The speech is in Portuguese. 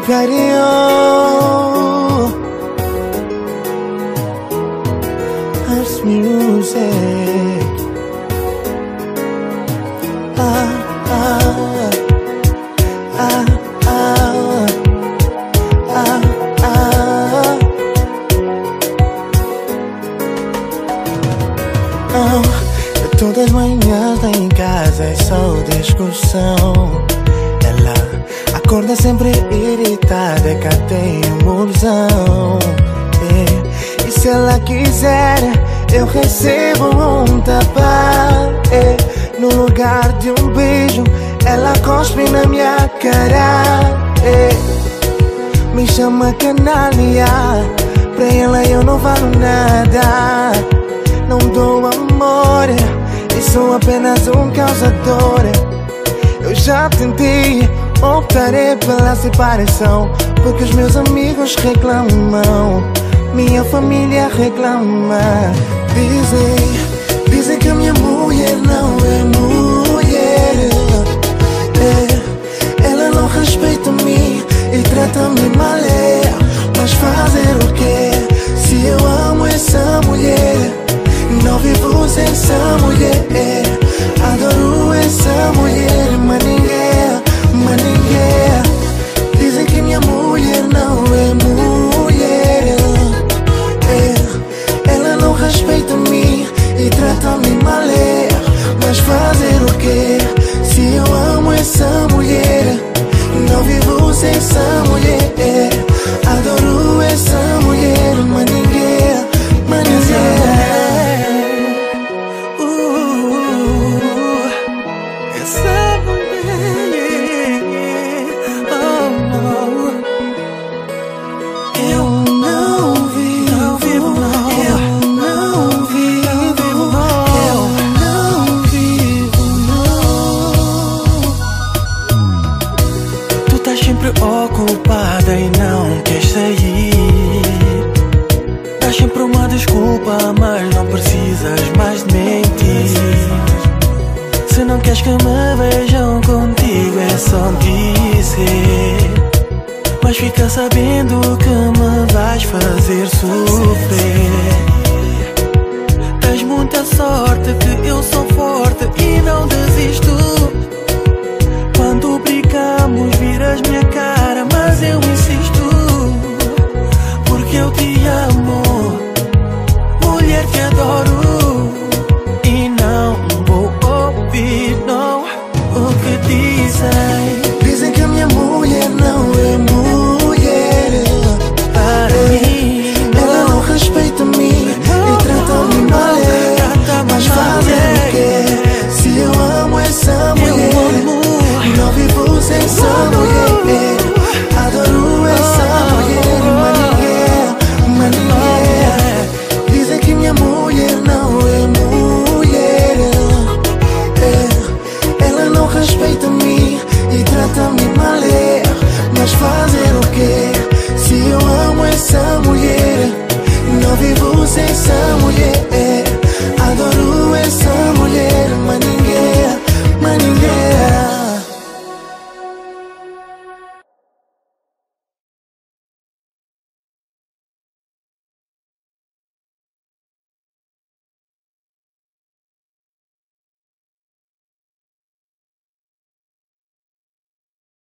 interior. As music. Todas as manhãs tá em casa é só discussão. Ela acorda sempre irritada, é que tem emoção. E se ela quiser, eu recebo um tapa. No lugar de um beijo, ela cospe na minha cara. Me chama canalha, pra ela eu não valo nada. Não dou amor, e sou apenas um causador. Eu já tentei, optarei pela separação, porque os meus amigos reclamam, minha família reclama. Dizem que a minha mulher não é mulher. Ela não respeita-me e trata-me mal. Mas fazer o quê? Se eu amo essa mulher, não vivo sem essa mulher. Adoro essa mulher, mas ninguém. Dizem que minha mulher não é mulher. Ela não respeita-me e trata-me mal. Mas fazer o quê? Se eu amo essa mulher, não vivo sem essa mulher. Adoro essa mulher, mas ninguém. Ocupada e não quer sair. Dá sempre uma desculpa, mas não precisas mais de mentir. Se não queres que me vejam contigo, é só dizer. Mas fica sabendo que me vais fazer sofrer. Tens muita sorte que eu sou forte e